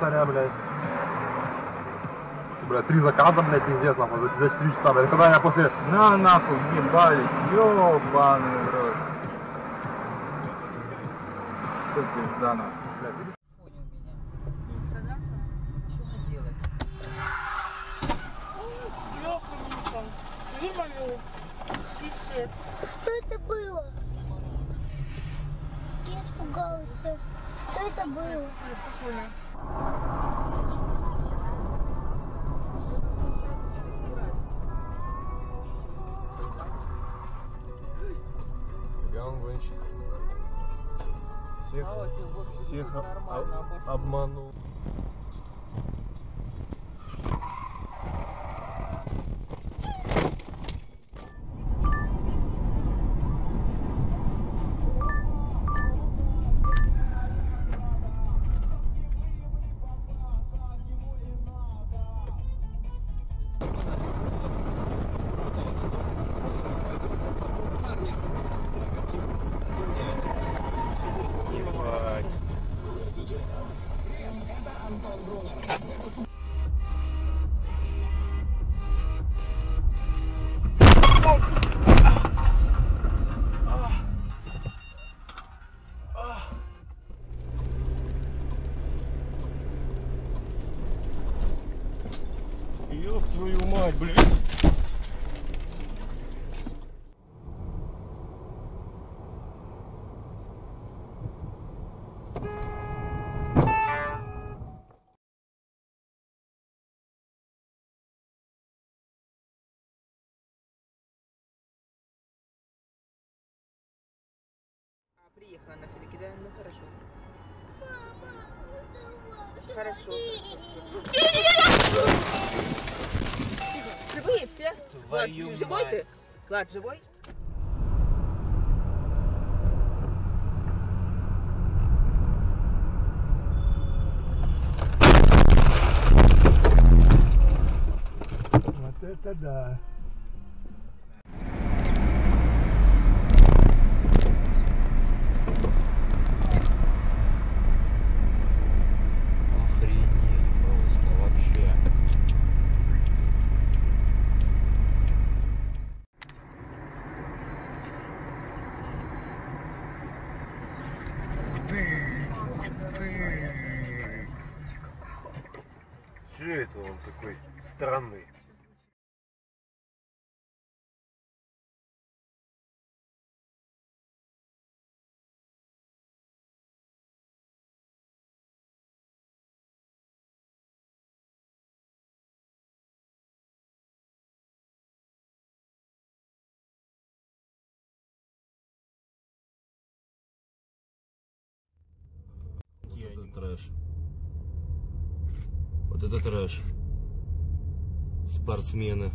Саня, блядь. Блядь, 3 заказа, блядь, пиздец, нахуй, за 4 часа, блядь. Когда я после... На нахуй ебались, ёбаный рот. Все пизда нахуй. Что это было? Я испугался. Что это было? Гаунвенщик. Всех обманул. Ёб твою мать, блядь. Приехала она все-таки, да? Ну хорошо. Мама, ну давай, хорошо. Живые все? Влад, живой ты? Влад, живой? Вот это да. Че это он такой странный? Это трэш. Вот это трэш. Спортсмены.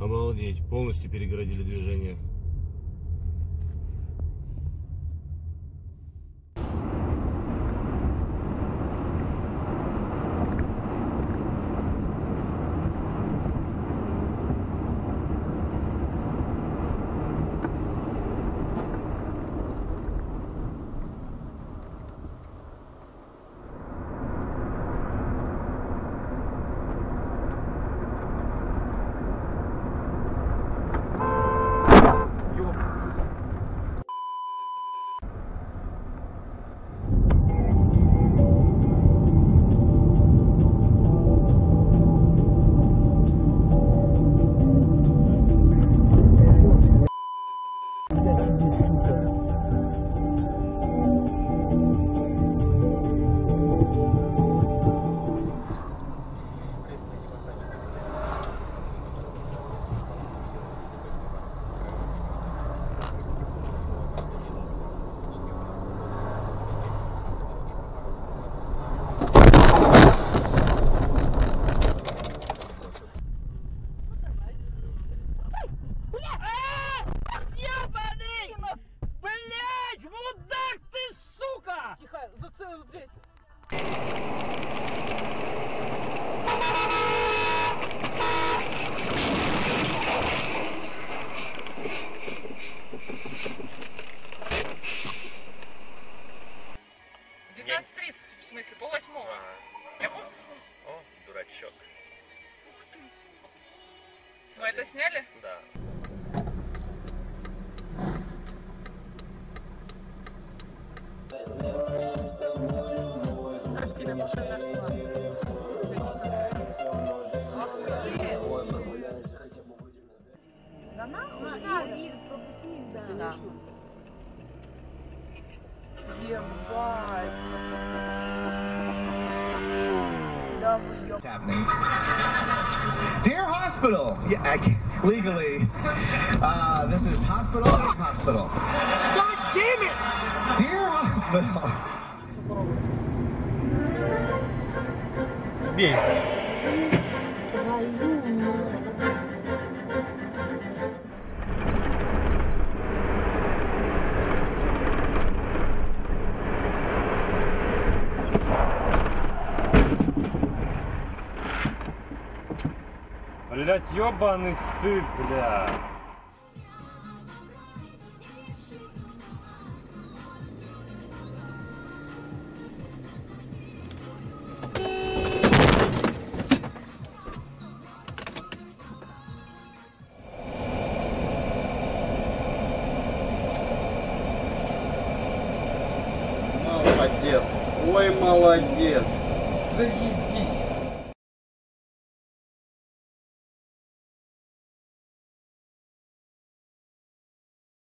Обалдеть, полностью перегородили движение. Мы это сняли? Да. Да. Dear hospital, yeah, legally, this is hospital, hospital. God damn it! Dear hospital. Блять, ёбаный стыд, бля. Молодец, ой, молодец, заебись.